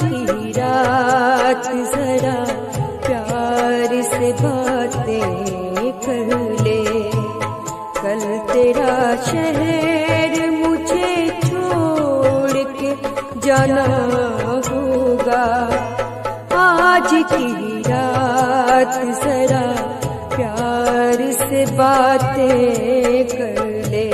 थी रात, जरा प्यार से बातें कर ले। कल तेरा शहर मुझे छोड़ के जाना होगा, आज की रात जरा प्यार से बातें कर ले।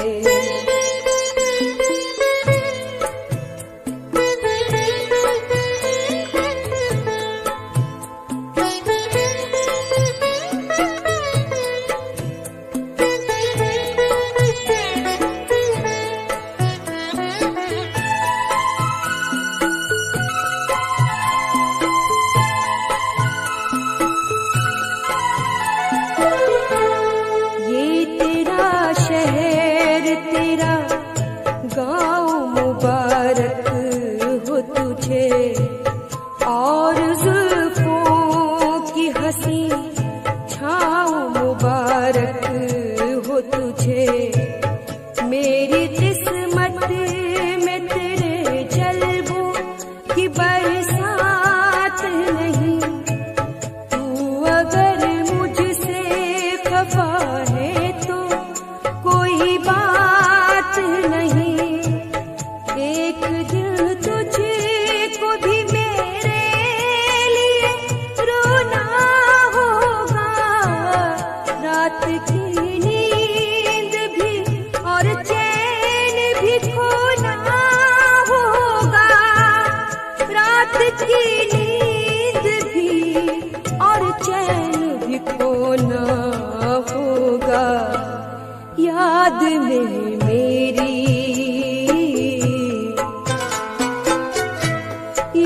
याद में मेरी,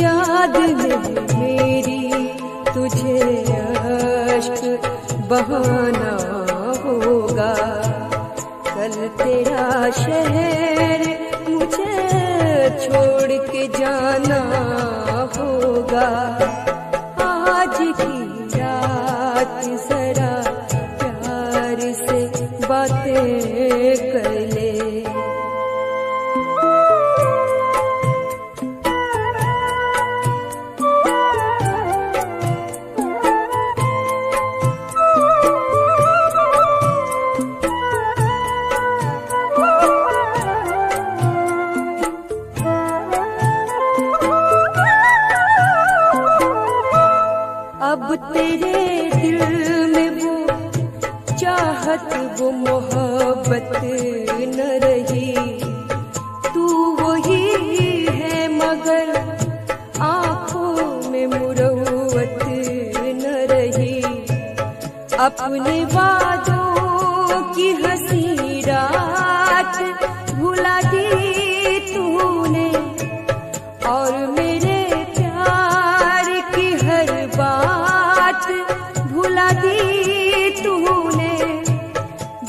याद में मेरी, तुझे अश्क बहाना होगा। कल तेरा शहर मुझे छोड़ के जाना होगा, आज की रात जरा प्यार से बातें कर ले। अब तेरे दिल में वो चाहत वो मोहब्बत न रही, तू वही है मगर आंखों में मुरव्वत न रही। अपने वादों की हंसी रात भुला दी तूने, और मेरे प्यार की हर बात भुला दी तूने।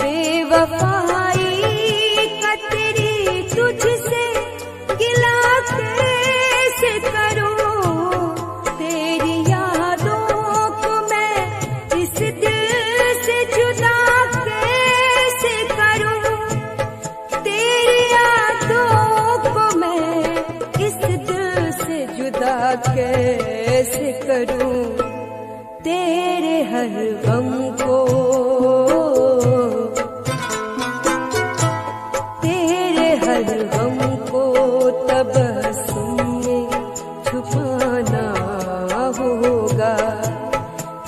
बेवफाई का तेरी तुझसे गिला कैसे करो, तेरी यादों को मैं इस दिल से जुदा कैसे करूं, तेरी यादों को मैं इस दिल से जुदा कैसे करूं। तेरे हर गम को, तेरे हर गम को तबस्सुम में छुपाना होगा।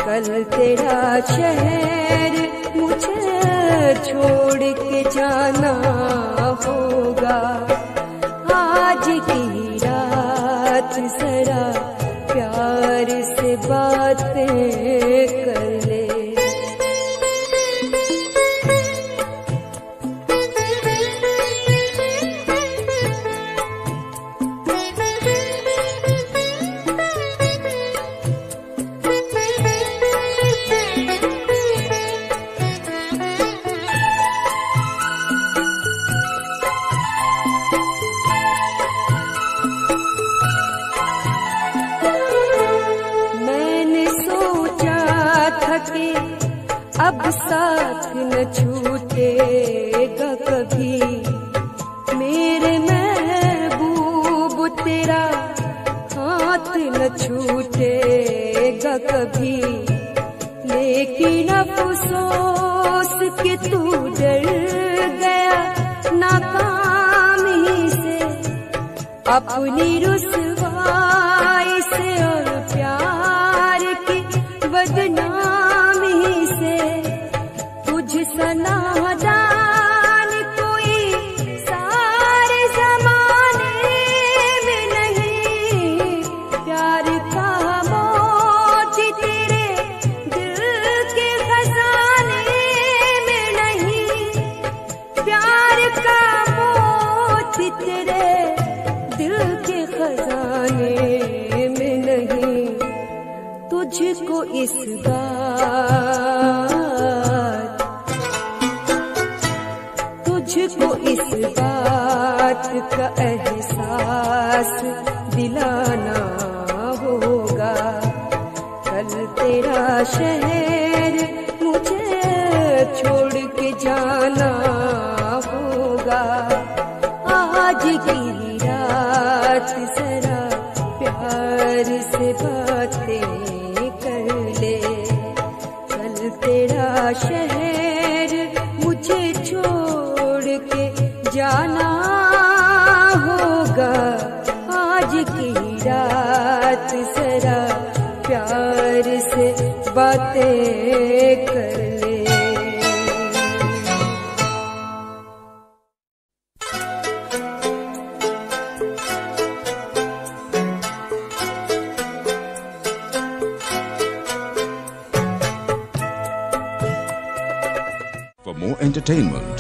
कल तेरा शहर मुझे छोड़ के जाना होगा, आज की रात जरा प्यार से बातें कर ले। अब साथ न छूटेगा कभी मेरे महबूब तेरा हाथ हाथ न छूटेगा कभी, लेकिन अफसोस कि तू डर गया नाकाम ही से, अपनी रुसवाई से और प्यार की बदनामी से। तुझसा नादान कोई सारे जमाने में नहीं, प्यार का मोती तेरे दिल के खजाने में नहीं, प्यार का मोती तेरे दिल के खजाने में नहीं। तुझको इस बार का एहसास दिलाना होगा, कल तेरा शहर मुझे छोड़ के जाना होगा। आज की रात जरा प्यार से बातें कर ले, कल तेरा शहर मुझे छोड़ के जाना होगा। आज की रात जरा प्यार से बातें कर ले। For more entertainment